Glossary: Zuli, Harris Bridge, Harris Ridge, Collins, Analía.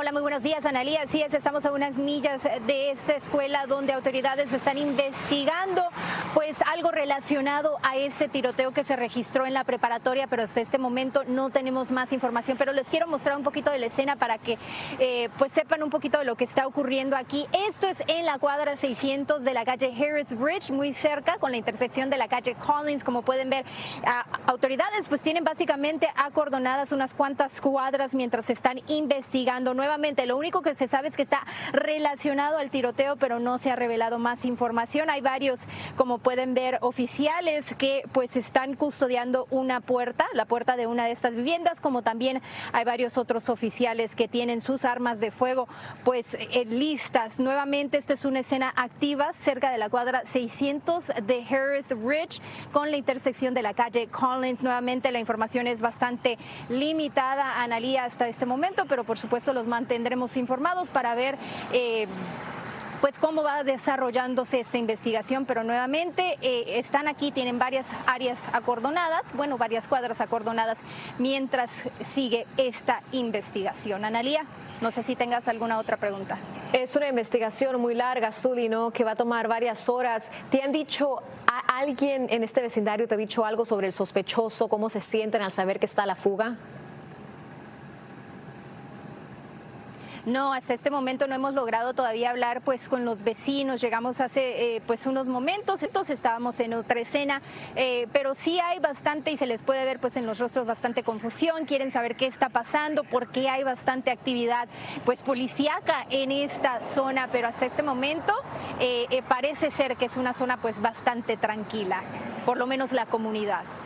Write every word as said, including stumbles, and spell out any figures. Hola, muy buenos días, Analía. Así es, estamos a unas millas de esta escuela donde autoridades están investigando pues algo relacionado a ese tiroteo que se registró en la preparatoria, pero hasta este momento no tenemos más información. Pero les quiero mostrar un poquito de la escena para que eh, pues sepan un poquito de lo que está ocurriendo aquí. Esto es en la cuadra seiscientos de la calle Harris Bridge, muy cerca con la intersección de la calle Collins. Como pueden ver, uh, autoridades pues tienen básicamente acordonadas unas cuantas cuadras mientras están investigando. Nuevamente, lo único que se sabe es que está relacionado al tiroteo, pero no se ha revelado más información. Hay varios, como pueden ver, oficiales que pues están custodiando una puerta, la puerta de una de estas viviendas, como también hay varios otros oficiales que tienen sus armas de fuego pues eh, listas. Nuevamente, esta es una escena activa cerca de la cuadra seiscientos de Harris Ridge con la intersección de la calle Collins. Nuevamente, la información es bastante limitada, Analía, hasta este momento, pero por supuesto los mantendremos informados para ver eh, pues cómo va desarrollándose esta investigación, pero nuevamente eh, están aquí, tienen varias áreas acordonadas, bueno, varias cuadras acordonadas mientras sigue esta investigación. Analía, no sé si tengas alguna otra pregunta. Es una investigación muy larga, Zuli, ¿no?, que va a tomar varias horas. ¿Te han dicho a alguien en este vecindario, te ha dicho algo sobre el sospechoso? ¿Cómo se sienten al saber que está a la fuga? No, hasta este momento no hemos logrado todavía hablar pues con los vecinos. Llegamos hace eh, pues unos momentos, entonces estábamos en otra escena, eh, pero sí hay bastante y se les puede ver pues en los rostros bastante confusión. Quieren saber qué está pasando, porque hay bastante actividad pues policíaca en esta zona, pero hasta este momento eh, eh, parece ser que es una zona pues bastante tranquila, por lo menos la comunidad.